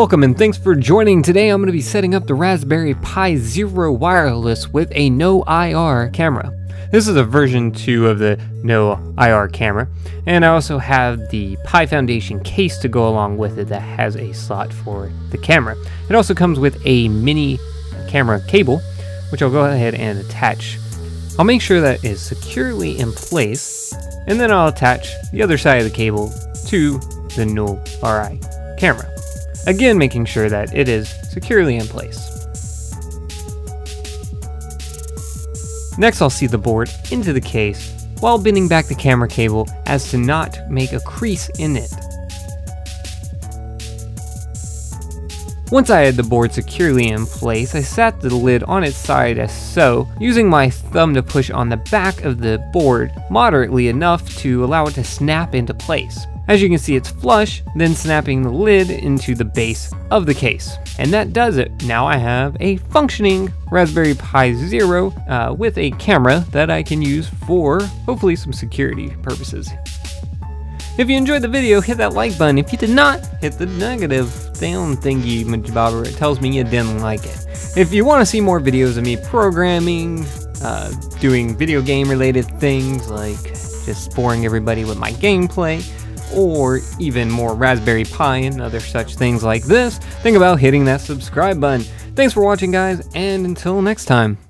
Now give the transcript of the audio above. Welcome and thanks for joining. Today I'm going to be setting up the Raspberry Pi Zero Wireless with a NoIR camera. This is a version 2 of the NoIR camera, and I also have the Pi Foundation case to go along with it that has a slot for the camera. It also comes with a mini camera cable, which I'll go ahead and attach. I'll make sure that is securely in place, and then I'll attach the other side of the cable to the NoIR camera. Again, making sure that it is securely in place. Next, I'll seat the board into the case while bending back the camera cable as to not make a crease in it. Once I had the board securely in place, I sat the lid on its side as so, using my thumb to push on the back of the board moderately enough to allow it to snap into place. As you can see, it's flush, then snapping the lid into the base of the case. And that does it. Now I have a functioning Raspberry Pi Zero with a camera that I can use for hopefully some security purposes. If you enjoyed the video, hit that like button. If you did not, hit the negative down thingy majabobber. It tells me you didn't like it. If you want to see more videos of me programming, doing video game related things like just boring everybody with my gameplay, or even more Raspberry Pi and other such things like this, think about hitting that subscribe button. Thanks for watching, guys, and until next time.